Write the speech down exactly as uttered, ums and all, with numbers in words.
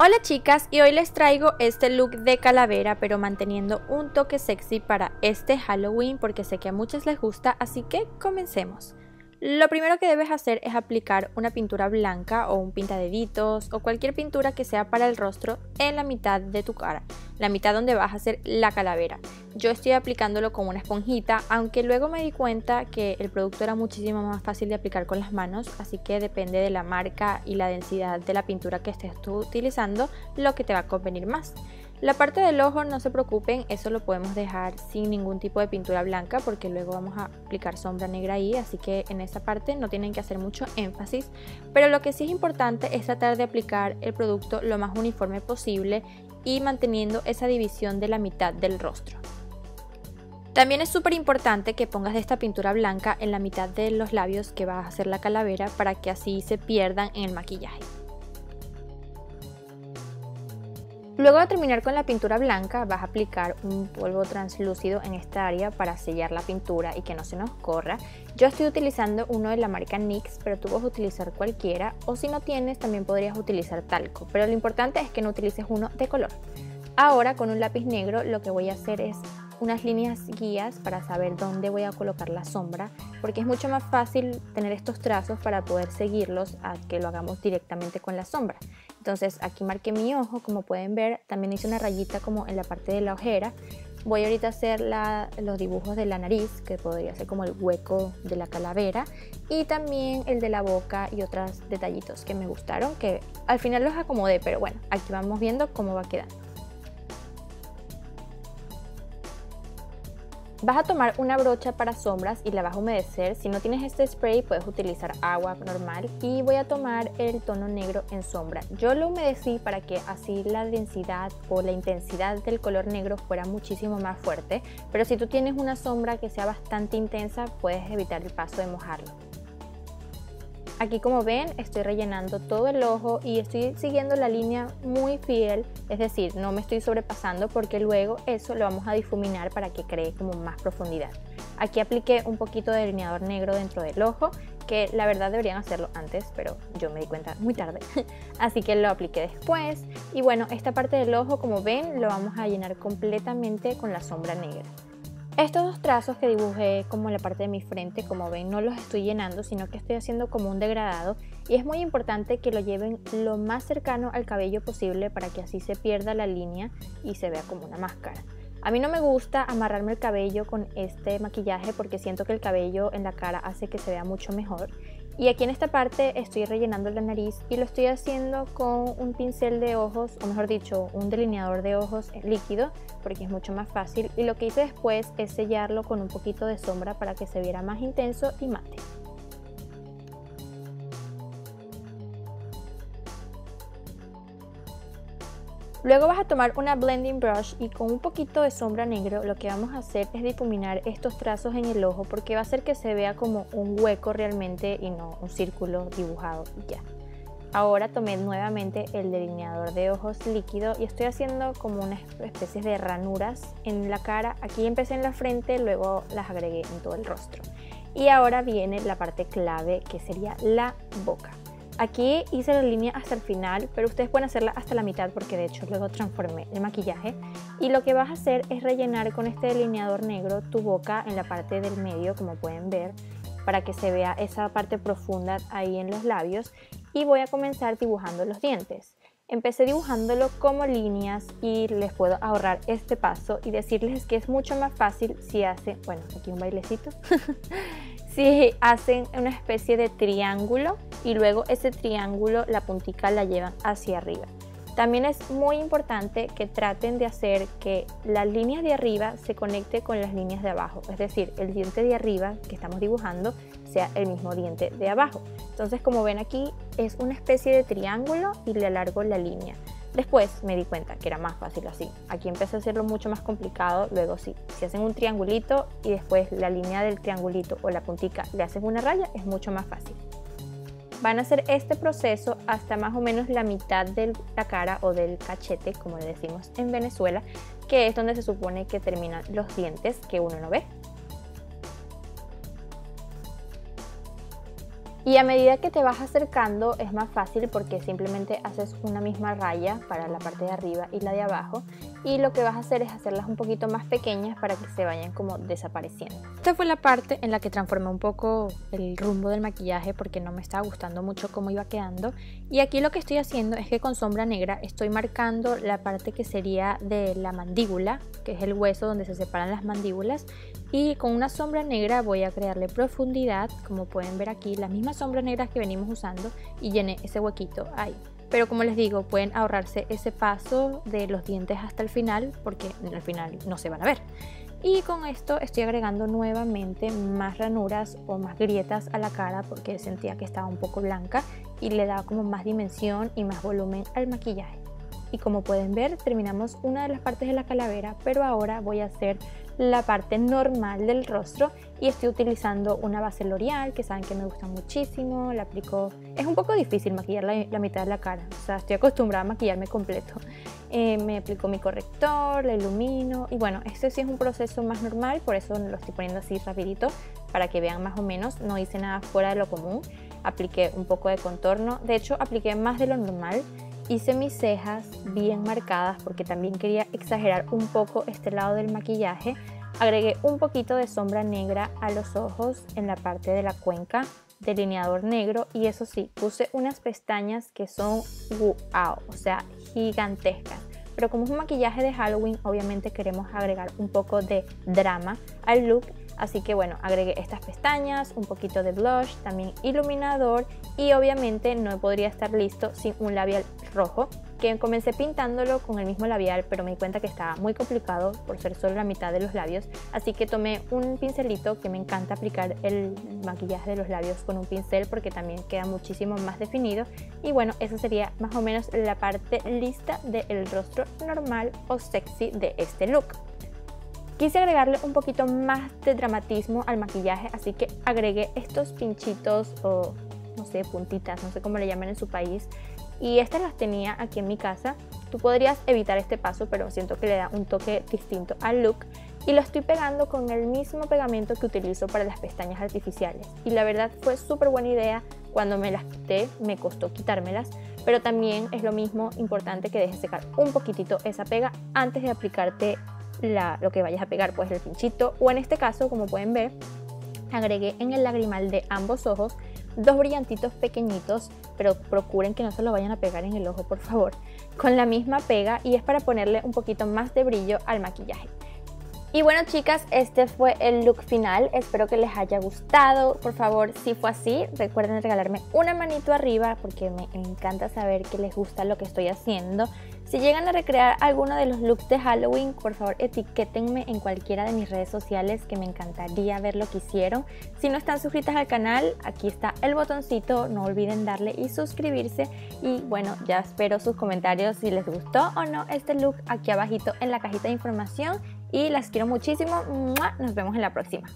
Hola chicas, y hoy les traigo este look de calavera, pero manteniendo un toque sexy para este Halloween, porque sé que a muchas les gusta, así que comencemos. Lo primero que debes hacer es aplicar una pintura blanca o un pintadeditos o cualquier pintura que sea para el rostro en la mitad de tu cara, la mitad donde vas a hacer la calavera. Yo estoy aplicándolo con una esponjita, aunque luego me di cuenta que el producto era muchísimo más fácil de aplicar con las manos, así que depende de la marca y la densidad de la pintura que estés tú utilizando lo que te va a convenir más. La parte del ojo no se preocupen, eso lo podemos dejar sin ningún tipo de pintura blanca porque luego vamos a aplicar sombra negra ahí, así que en esa parte no tienen que hacer mucho énfasis. Pero lo que sí es importante es tratar de aplicar el producto lo más uniforme posible y manteniendo esa división de la mitad del rostro. También es súper importante que pongas esta pintura blanca en la mitad de los labios que vas a hacer la calavera para que así se pierdan en el maquillaje. Luego de terminar con la pintura blanca, vas a aplicar un polvo translúcido en esta área para sellar la pintura y que no se nos corra. Yo estoy utilizando uno de la marca nix, pero tú puedes utilizar cualquiera, o si no tienes también podrías utilizar talco, pero lo importante es que no utilices uno de color. Ahora con un lápiz negro lo que voy a hacer es unas líneas guías para saber dónde voy a colocar la sombra, porque es mucho más fácil tener estos trazos para poder seguirlos a que lo hagamos directamente con la sombra. Entonces aquí marqué mi ojo, como pueden ver, también hice una rayita como en la parte de la ojera. Voy ahorita a hacer la, los dibujos de la nariz, que podría ser como el hueco de la calavera, y también el de la boca y otros detallitos que me gustaron, que al final los acomodé, pero bueno, aquí vamos viendo cómo va quedando. Vas a tomar una brocha para sombras y la vas a humedecer. Si no tienes este spray puedes utilizar agua normal, y voy a tomar el tono negro en sombra. Yo lo humedecí para que así la densidad o la intensidad del color negro fuera muchísimo más fuerte, pero si tú tienes una sombra que sea bastante intensa puedes evitar el paso de mojarlo. Aquí como ven estoy rellenando todo el ojo y estoy siguiendo la línea muy fiel, es decir, no me estoy sobrepasando porque luego eso lo vamos a difuminar para que cree como más profundidad. Aquí apliqué un poquito de delineador negro dentro del ojo, que la verdad deberían hacerlo antes, pero yo me di cuenta muy tarde, así que lo apliqué después. Y bueno, esta parte del ojo como ven lo vamos a llenar completamente con la sombra negra. Estos dos trazos que dibujé como en la parte de mi frente, como ven, no los estoy llenando, sino que estoy haciendo como un degradado, y es muy importante que lo lleven lo más cercano al cabello posible para que así se pierda la línea y se vea como una máscara. A mí no me gusta amarrarme el cabello con este maquillaje porque siento que el cabello en la cara hace que se vea mucho mejor. Y aquí en esta parte estoy rellenando la nariz y lo estoy haciendo con un pincel de ojos, o mejor dicho, un delineador de ojos líquido, porque es mucho más fácil. Y lo que hice después es sellarlo con un poquito de sombra para que se viera más intenso y mate. Luego vas a tomar una blending brush y con un poquito de sombra negro lo que vamos a hacer es difuminar estos trazos en el ojo, porque va a hacer que se vea como un hueco realmente y no un círculo dibujado y ya. Ahora tomé nuevamente el delineador de ojos líquido y estoy haciendo como unas especies de ranuras en la cara. Aquí empecé en la frente, luego las agregué en todo el rostro. Y ahora viene la parte clave que sería la boca. Aquí hice la línea hasta el final, pero ustedes pueden hacerla hasta la mitad porque de hecho luego transformé el maquillaje. Y lo que vas a hacer es rellenar con este delineador negro tu boca en la parte del medio, como pueden ver, para que se vea esa parte profunda ahí en los labios. Y voy a comenzar dibujando los dientes. Empecé dibujándolo como líneas y les puedo ahorrar este paso y decirles que es mucho más fácil si hacen, bueno, aquí un bailecito, si hacen una especie de triángulo y luego ese triángulo, la puntica la llevan hacia arriba. También es muy importante que traten de hacer que las líneas de arriba se conecten con las líneas de abajo, es decir, el diente de arriba que estamos dibujando sea el mismo diente de abajo. Entonces, como ven aquí, es una especie de triángulo y le alargo la línea. Después me di cuenta que era más fácil así. Aquí empecé a hacerlo mucho más complicado. Luego sí, si hacen un triangulito y después la línea del triangulito o la puntica le hacen una raya, es mucho más fácil. Van a hacer este proceso hasta más o menos la mitad de la cara o del cachete, como le decimos en Venezuela, que es donde se supone que terminan los dientes que uno no ve. Y a medida que te vas acercando es más fácil porque simplemente haces una misma raya para la parte de arriba y la de abajo, y lo que vas a hacer es hacerlas un poquito más pequeñas para que se vayan como desapareciendo. Esta fue la parte en la que transformé un poco el rumbo del maquillaje porque no me estaba gustando mucho cómo iba quedando, y aquí lo que estoy haciendo es que con sombra negra estoy marcando la parte que sería de la mandíbula, que es el hueso donde se separan las mandíbulas, y con una sombra negra voy a crearle profundidad, como pueden ver aquí, las mismas sombras negras que venimos usando, y llené ese huequito ahí. Pero como les digo, pueden ahorrarse ese paso de los dientes hasta el final porque al final no se van a ver. Y con esto estoy agregando nuevamente más ranuras o más grietas a la cara porque sentía que estaba un poco blanca y le daba como más dimensión y más volumen al maquillaje. Y como pueden ver, terminamos una de las partes de la calavera, pero ahora voy a hacer la parte normal del rostro y estoy utilizando una base L'Oreal que saben que me gusta muchísimo, la aplico. Es un poco difícil maquillar la, la mitad de la cara, o sea, estoy acostumbrada a maquillarme completo. Eh, me aplico mi corrector, la ilumino y bueno, este sí es un proceso más normal, por eso lo estoy poniendo así rapidito para que vean más o menos, no hice nada fuera de lo común, apliqué un poco de contorno, de hecho apliqué más de lo normal. Hice mis cejas bien marcadas porque también quería exagerar un poco este lado del maquillaje. Agregué un poquito de sombra negra a los ojos en la parte de la cuenca, delineador negro, y eso sí, puse unas pestañas que son wow, o sea, gigantescas. Pero como es un maquillaje de Halloween, obviamente queremos agregar un poco de drama al look. Así que bueno, agregué estas pestañas, un poquito de blush, también iluminador y obviamente no podría estar listo sin un labial rojo, que comencé pintándolo con el mismo labial, pero me di cuenta que estaba muy complicado por ser solo la mitad de los labios, así que tomé un pincelito, que me encanta aplicar el maquillaje de los labios con un pincel porque también queda muchísimo más definido. Y bueno, esa sería más o menos la parte lista del rostro normal o sexy de este look. Quise agregarle un poquito más de dramatismo al maquillaje, así que agregué estos pinchitos o no sé, puntitas, no sé cómo le llaman en su país, y estas las tenía aquí en mi casa. Tú podrías evitar este paso, pero siento que le da un toque distinto al look, y lo estoy pegando con el mismo pegamento que utilizo para las pestañas artificiales, y la verdad fue súper buena idea. Cuando me las quité me costó quitármelas, pero también es lo mismo importante que dejes secar un poquitito esa pega antes de aplicarte La, lo que vayas a pegar, pues el pinchito, o en este caso, como pueden ver, agregué en el lagrimal de ambos ojos dos brillantitos pequeñitos, pero procuren que no se los vayan a pegar en el ojo, por favor, con la misma pega, y es para ponerle un poquito más de brillo al maquillaje. Y bueno, chicas, este fue el look final, espero que les haya gustado. Por favor, si fue así, recuerden regalarme una manito arriba porque me encanta saber que les gusta lo que estoy haciendo. Si llegan a recrear alguno de los looks de Halloween, por favor etiquétenme en cualquiera de mis redes sociales que me encantaría ver lo que hicieron. Si no están suscritas al canal, aquí está el botoncito, no olviden darle y suscribirse. Y bueno, ya espero sus comentarios si les gustó o no este look aquí abajito en la cajita de información. Y las quiero muchísimo. Nos vemos en la próxima.